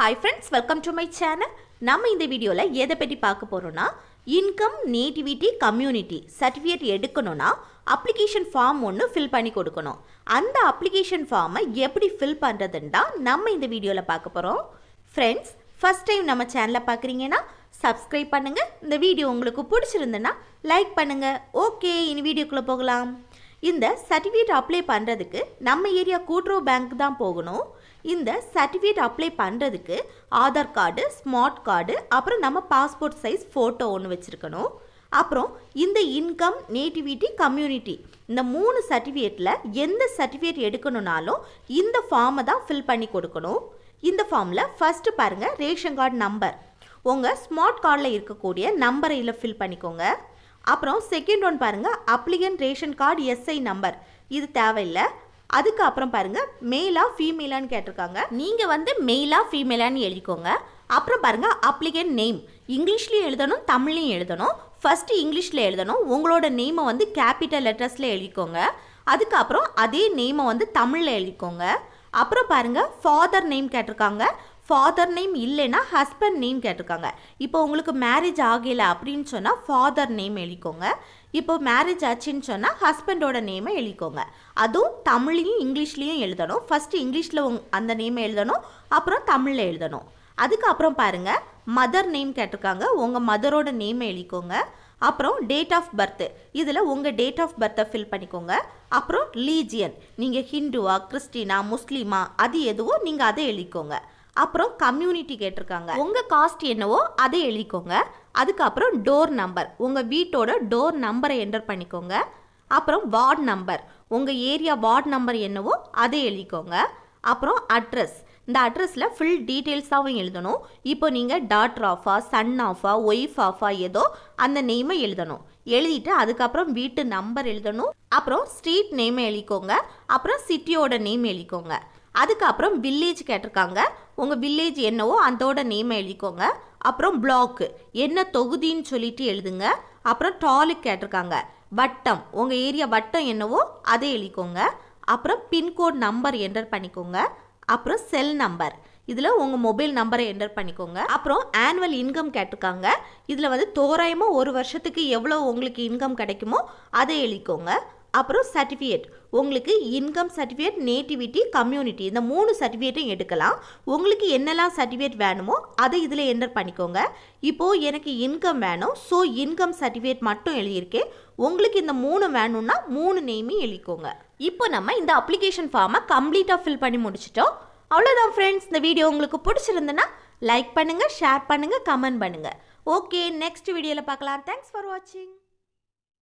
Hi friends, welcome to my channel. நாம இந்த வீடியோல எதை பத்தி பார்க்க போறோம்னா இன்கம் நேட்டிவிட்டி கம்யூனிட்டி சர்டிஃபிகேட் எடுக்கணும்னா அப்ளிகேஷன் ஃபார்ம் ஒன்னு ஃபில் பண்ணி கொடுக்கணும். அந்த அப்ளிகேஷன் ஃபார்மை எப்படி ஃபில் பண்றதுன்னா நம்ம இந்த வீடியோல பார்க்க போறோம். Friends, first time நம்ம சேனலை பார்க்கறீங்கன்னா subscribe பண்ணுங்க. இந்த வீடியோ உங்களுக்கு பிடிச்சிருந்தனா லைக் பண்ணுங்க. ஓகே, இந்த வீடியோக்குள்ள போகலாம். இந்த சர்டிஃபிகேட் அப்ளை பண்றதுக்கு நம்ம ஏரியா கூட்ரோ பேங்க் தான் போகணும். இந்த சர்டிஃபிகேட் அப்ளை பண்றதுக்கு ஆதார் கார்டு, ஸ்மார்ட் கார்டு, அப்புறம் நம்ம பாஸ்போர்ட் சைஸ் போட்டோ ஒன்னு வச்சிருக்கணும். அப்புறம் இந்த இன்கம், நேட்டிவிட்டி, கம்யூனிட்டி இந்த மூணு சர்டிஃபிகேட்ல எந்த சர்டிஃபிகேட் எடுக்கணும்னாலும் இந்த ஃபார்மை தான் ஃபில் பண்ணி கொடுக்கணும். இந்த ஃபார்ம்ல ஃபர்ஸ்ட் பாருங்க ரேஷன் கார்டு நம்பர். உங்க ஸ்மார்ட் கார்டுல இருக்கக்கூடிய நம்பரை இல்ல ஃபில் பண்ணிக்கோங்க. அப்புறம் செகண்ட் ஒன் பாருங்க applicant ration card SI number. இது தேவையில்லை. அதுக்கு அப்புறம் பாருங்க மேலா ஃபீமேலான்னு கேட்டிருக்காங்க. நீங்க வந்து மேலா ஃபீமேலான்னு எழுதிக்கோங்க. அப்புறம் பாருங்க அப்ளிகன் நேம். இங்கிலீஷ்லயும் எழுதணும், தமிழ்லையும் எழுதணும். ஃபர்ஸ்ட் இங்கிலீஷ்ல எழுதணும். உங்களோட நேமை வந்து கேபிட்டல் லெட்டர்ஸ்ல எழுதிக்கோங்க. அதுக்கப்புறம் அதே நேமை வந்து தமிழ்ல எழுதிக்கோங்க. அப்புறம் பாருங்க ஃபாதர் நேம் கேட்டிருக்காங்க. ஃபாதர் நேம் இல்லைன்னா ஹஸ்பண்ட் நேம் கேட்டிருக்காங்க. இப்போ உங்களுக்கு மேரேஜ் ஆகலை அப்படின்னு சொன்னால் ஃபாதர் நேம் எழுதிக்கோங்க. இப்போ மேரேஜ் ஆச்சுன்னு சொன்னால் ஹஸ்பண்டோட நேமை எழுதிக்கோங்க. அதுவும் தமிழ்லையும் இங்கிலீஷ்லையும் எழுதணும். ஃபஸ்ட்டு இங்கிலீஷில் அந்த நேமை எழுதணும், அப்புறம் தமிழில் எழுதணும். அதுக்கப்புறம் பாருங்கள் மதர் நேம் கேட்டிருக்காங்க. உங்கள் மதரோட நேமை எழுதிக்கோங்க. அப்புறம் டேட் ஆஃப் பர்த்து. இதில் உங்கள் டேட் ஆஃப் பர்த்தை ஃபில் பண்ணிக்கோங்க. அப்புறம் ரிலீஜியன், நீங்கள் ஹிந்துவா, கிறிஸ்டினா, முஸ்லீமா, அது எதுவோ நீங்கள் அதை எழுதிக்கோங்க. அப்புறம் கம்யூனிட்டி கேட்டிருக்காங்க. உங்கள் காஸ்ட் என்னவோ அதை எழுதிக்கோங்க. அதுக்கப்புறம் டோர் நம்பர், உங்கள் வீட்டோட டோர் நம்பரை என்டர் பண்ணிக்கோங்க. அப்புறம் வார்டு நம்பர், உங்கள் ஏரியா வார்டு நம்பர் என்னவோ அதை எழுதிக்கோங்க. அப்புறம் அட்ரஸ். இந்த அட்ரஸில் ஃபுல் டீட்டெயில்ஸாகவும் எழுதணும். இப்போ நீங்கள் டாட்டர் ஆஃபா, சன் ஆஃபா, ஒய்ஃப் ஆஃபா ஏதோ அந்த நேமை எழுதணும். எழுதிட்டு அதுக்கப்புறம் வீட்டு நம்பர் எழுதணும். அப்புறம் ஸ்ட்ரீட் நேமை எழுதிக்கோங்க. அப்புறம் சிட்டியோட நேம் எழுதிக்கோங்க. அதுக்கப்புறம் வில்லேஜ் கேட்டிருக்காங்க. உங்கள் வில்லேஜ் என்னவோ அதோட நேமை எழுதிக்கோங்க. அப்புறம் பிளாக்கு, என்ன தொகுதின்னு சொல்லிட்டு எழுதுங்க. அப்புறம் டாலுக்கு கேட்டிருக்காங்க. வட்டம், உங்கள் ஏரியா வட்டம் என்னவோ அதை எழுதிக்கோங்க. அப்புறம் பின்கோட் நம்பர் என்டர் பண்ணிக்கோங்க. அப்புறம் செல் நம்பர், இதில் உங்கள் மொபைல் நம்பரை என்டர் பண்ணிக்கோங்க. அப்புறம் ஆனுவல் இன்கம் கேட்டிருக்காங்க. இதில் வந்து தோராயமாக ஒரு வருஷத்துக்கு எவ்வளோ உங்களுக்கு இன்கம் கிடைக்குமோ அதை எழுதிக்கோங்க. அப்புறம் சர்டிஃபிகேட், உங்களுக்கு இன்கம் சர்டிஃபிகேட், நேட்டிவிட்டி, கம்யூனிட்டி இந்த மூணு சர்டிஃபிகேட்டும் எடுக்கலாம். உங்களுக்கு என்னெல்லாம் சர்டிஃபிகேட் வேணுமோ அதை இதில் என்டர் பண்ணிக்கோங்க. இப்போது எனக்கு இன்கம் வேணும், ஸோ இன்கம் சர்டிஃபிகேட் மட்டும் எழுதியிருக்கேன். உங்களுக்கு இந்த மூணு வேணும்னா மூணு நேமையும் எழுதிக்கோங்க. இப்போ நம்ம இந்த அப்ளிகேஷன் ஃபார்மை கம்ப்ளீட்டாக ஃபில் பண்ணி முடிச்சிட்டோம். அவ்வளோதான் ஃப்ரெண்ட்ஸ். இந்த வீடியோ உங்களுக்கு பிடிச்சிருந்ததுன்னா லைக் பண்ணுங்கள், ஷேர் பண்ணுங்கள், கமெண்ட் பண்ணுங்கள். ஓகே, நெக்ஸ்ட் வீடியோவில் பார்க்கலாம். தேங்க்ஸ் ஃபார் வாட்சிங்.